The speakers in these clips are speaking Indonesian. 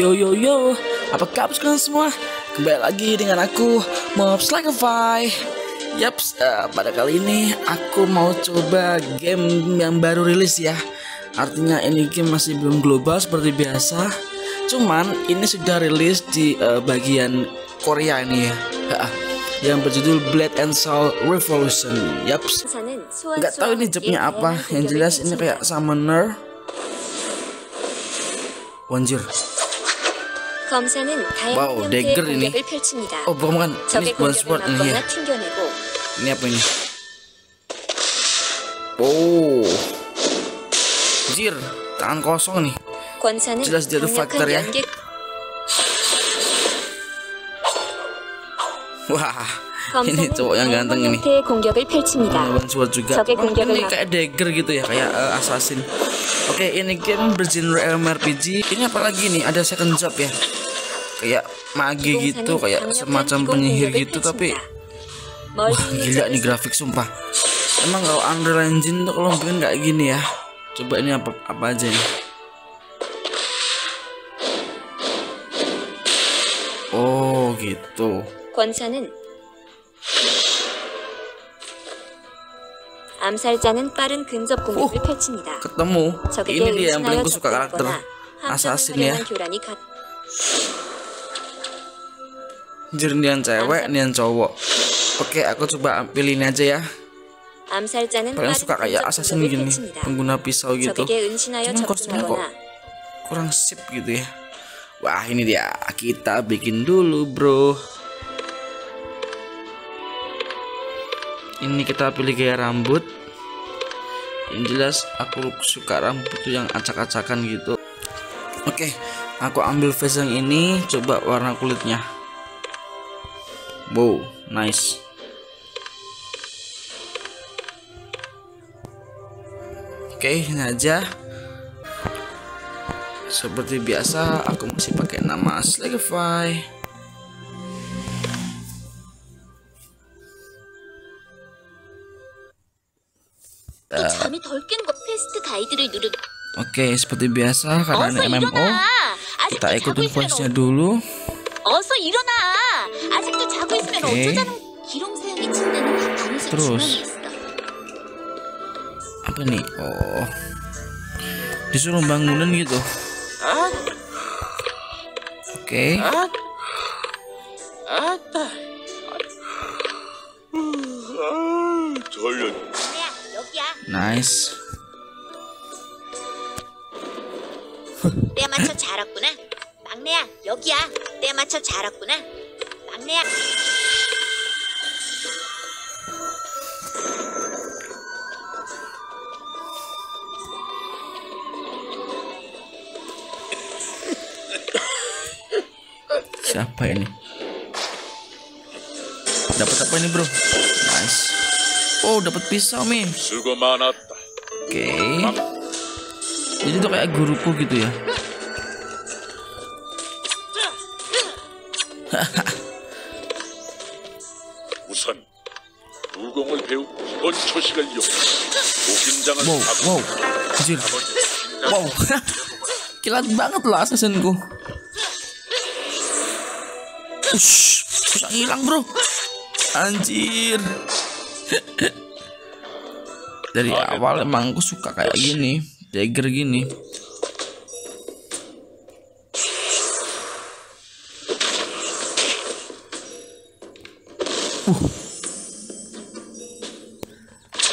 Yo, apa kabar kalian semua? Kembali lagi dengan aku, MobSlacify. Yaps, pada kali ini aku mau coba game yang baru rilis ya. Artinya ini game masih belum global seperti biasa. Cuman ini sudah rilis di bagian Korea ini ya. Yang berjudul Blade and Soul Revolution. Yaps, nggak tahu ini jobnya apa. Yang jelas ini kayak summoner. Wanjir. Wow, dagger ini. Oh, bukan. Ini sword ini ya. Ini apa ini? Oh, jir, tangan kosong nih. Jelas dia factor ya. Wah, ini cowok yang ganteng ini. Bukan sword juga. Ini kayak dagger gitu ya, kayak Asasin. Oke, ini game bergenre MMORPG. Ini apalagi nih? Ada second job ya. Kayak mage gitu, kayak semacam penyihir gitu, tapi wah, gila nih grafik sumpah. Emang kalau Unreal Engine tuh kalau bikin kayak gini ya. Coba ini apa aja nih. Oh gitu. Ketemu. Ini dia yang paling suka karakter Asasin ya. Jernian cewek, nian cowok. Oke, aku coba pilih ini aja ya. Paling suka kayak Asasin gini, pengguna pisau gitu. Cuman kosnya kok kurang sip gitu ya. Wah, ini dia. Kita bikin dulu, bro. Ini kita pilih gaya rambut. Yang jelas aku suka rambut tuh yang acak-acakan gitu. Oke, aku ambil face yang ini. Coba warna kulitnya. Wow, nice. Oke, ini aja. Seperti biasa, aku masih pakai nama Slequefy. Oke, seperti biasa karena ini MMO, kita ikutin questnya dulu. Okay. Terus apa nih? Oh, disuruh bangunan gitu. Oke. Nice. Siapa ini? Dapat apa ini, bro? Nice. Oh, dapat pisau, Min. Oke. Jadi tuh kayak guruku gitu ya. Wow, wow. Jir. Wow. Kilat banget loh asasinku. Ush, bisa hilang, bro. Anjir. Dari awal emang aku suka kayak gini, dagger gini.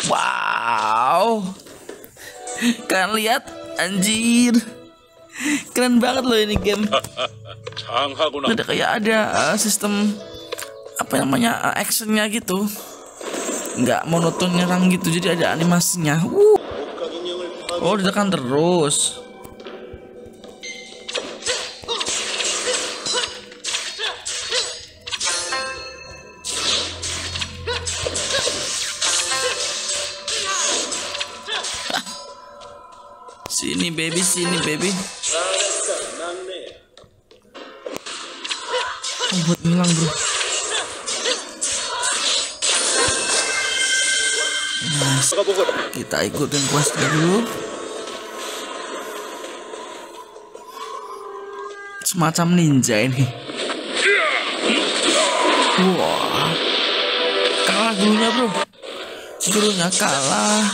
Wow. Kalian lihat, anjir. Keren banget loh ini game. Ada kayak sistem apa namanya actionnya gitu, nggak monoton nyerang gitu, jadi ada animasinya. Oh, ditekan terus. Sini baby, sini baby. Oh, buat hilang, bro. Nah, kita ikutin quest dulu. semacam ninja ini. Wah, kalah gurunya bro, gurunya kalah.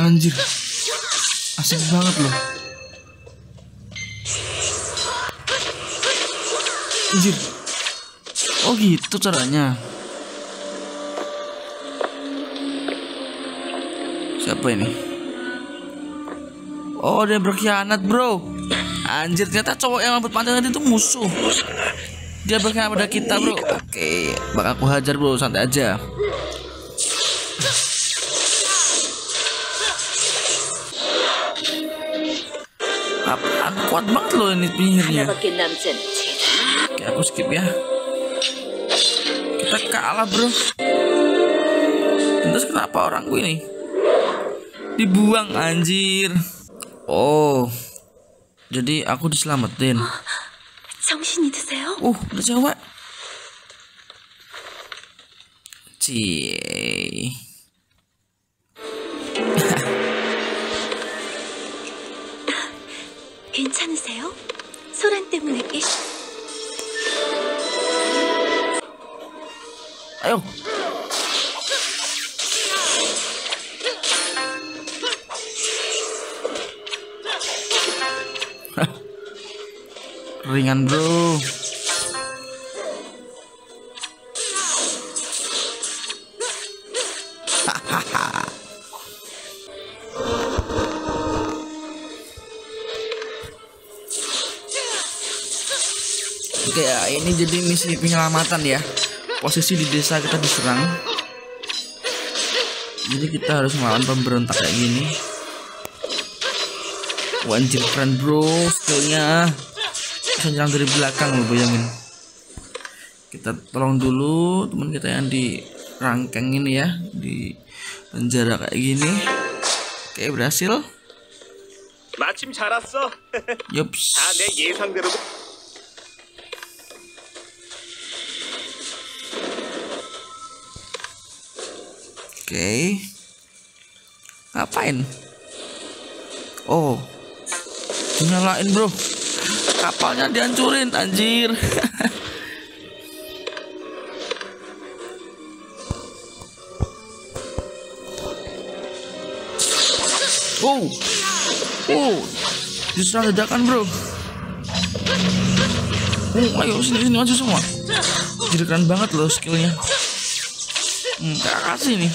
Anjir, asik banget loh. Anjir, oh gitu caranya. Siapa ini? Oh, dia berkhianat bro. Anjir, ternyata cowok yang rambut panjang tadi itu musuh. Dia berkhianat pada kita bro. Oke, bakal aku hajar bro, santai aja. Apaan, kuat banget loh ini penyihirnya. Oke, aku skip ya. Kita kalah bro. Terus kenapa orangku ini dibuang anjir? Oh, jadi aku diselamatin. Udah cewek. Cie. 괜찮으세요? 소란 때문에 깨시. 아유. Ringan bro. Oke ya, ini jadi misi penyelamatan ya. Posisi di desa kita diserang, jadi kita harus melawan pemberontak kayak gini. Anjir keren bro, skillnya bisa nyerang dari belakang loh, bayangin. Kita tolong dulu teman kita yang di rangkeng ini ya, di penjara kayak gini. Oke, berhasil. Macam 잘했어. Yups. Oke, ngapain? Oh, nyalain bro, kapalnya dihancurin anjir. Oh, oh, diserang ledakan bro. Oh, ayo sini-sini aja semua. Jadi keren banget loh skillnya. Kasih nih.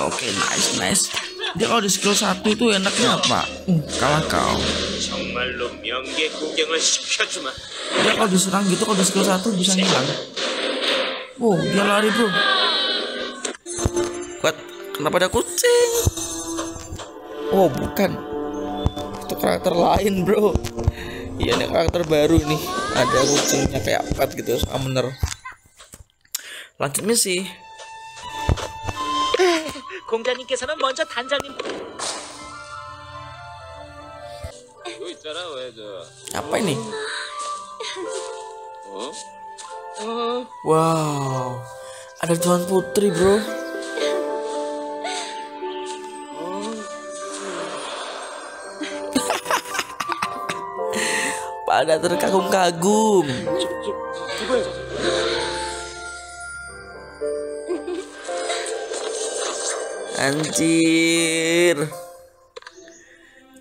Oke, nice, nice. Dia kalau di skill 1 itu enaknya apa? Kalah kau. Dia kalau diserang gitu, kalau di skill 1 bisa ngilang. Wow, dia lari bro. What? Kenapa ada kucing? Oh bukan, itu karakter lain bro. Iya, ini karakter baru nih. Ada kucingnya kayak apa gitu, summoner. Lanjut misi. 공자님께서는 먼저 단장님. Apa ini? Wow, ada tuan putri bro. Pada terkagum-kagum. Anjir,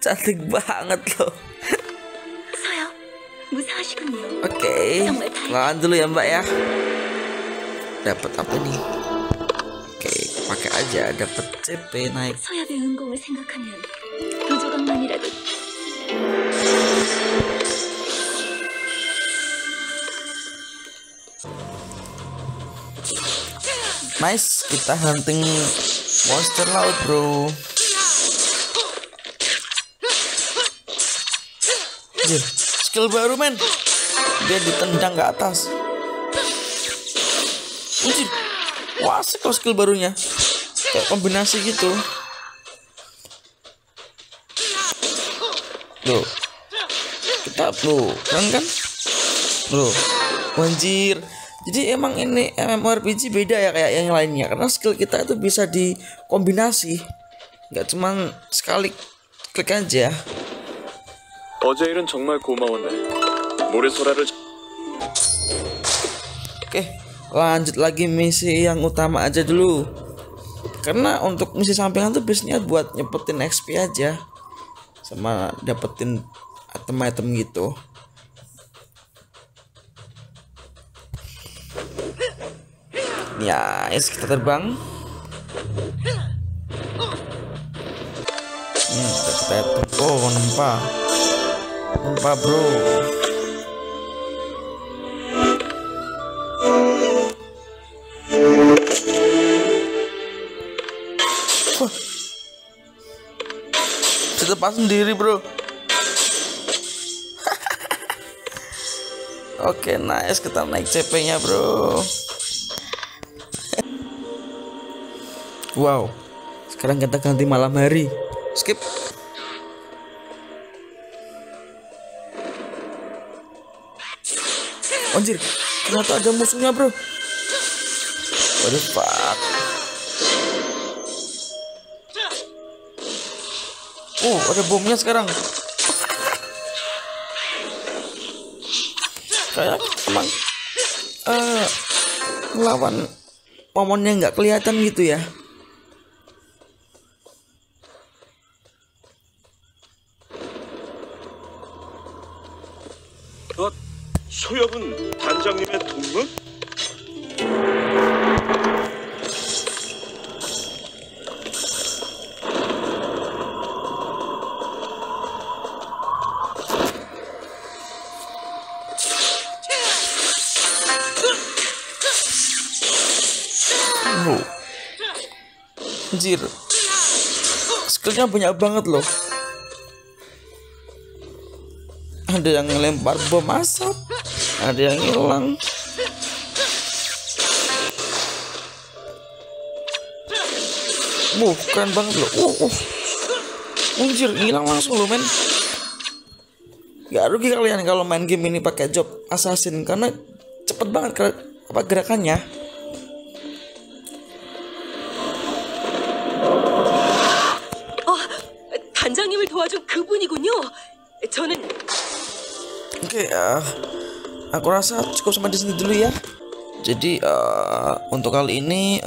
cantik banget loh. Oke, lawan dulu ya mbak ya. Dapat apa nih? Oke, pakai aja. Dapat CP naik. Nice, kita hunting monster laut bro. Anjir, skill baru men. Dia ditendang ke atas. Anjir, wah asik loh skill barunya. Kayak kombinasi gitu. Bro, kita bro, keren kan? Bro, anjir, Jadi emang ini MMORPG beda ya kayak yang lainnya, karena skill kita itu bisa dikombinasi, nggak cuman sekali klik aja. Oke, lanjut lagi misi yang utama aja dulu, karena untuk misi sampingan tuh biasanya buat nyepetin XP aja sama dapetin item-item gitu. Ya, yes, kita terbang. Oh, nempa bro. Wah, bisa lepas sendiri bro. Oke, nice, kita naik CP-nya bro. Wow, sekarang kita ganti malam hari. Skip. Anjir, ternyata ada musuhnya bro. What the fuck. Oh, ada bomnya sekarang. Kayak emang lawan pomonnya nggak kelihatan gitu ya. 소엽은 단장님의 동무? Anjir, skillnya banyak banget loh. Ada yang ngelempar bom asap, ada yang hilang. Wow, keren banget loh. Anjir, hilang langsung loh men. Gak rugi kalian kalau main game ini pakai job Asasin, karena cepet banget gerakannya. Oh, 단장님을 도와준 그분이군요. 저는 Oke, aku rasa cukup sampai di sini dulu ya. Jadi untuk kali ini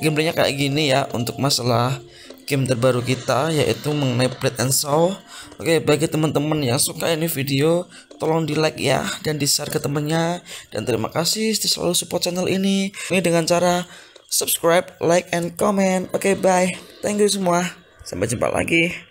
gameplaynya kayak gini ya untuk masalah game terbaru kita, yaitu mengenai Blade and Soul. Oke, bagi teman-teman yang suka ini video, tolong di like ya dan di share ke temennya. Dan terima kasih selalu support channel ini dengan cara subscribe, like, and comment. Oke, bye. Thank you semua. Sampai jumpa lagi.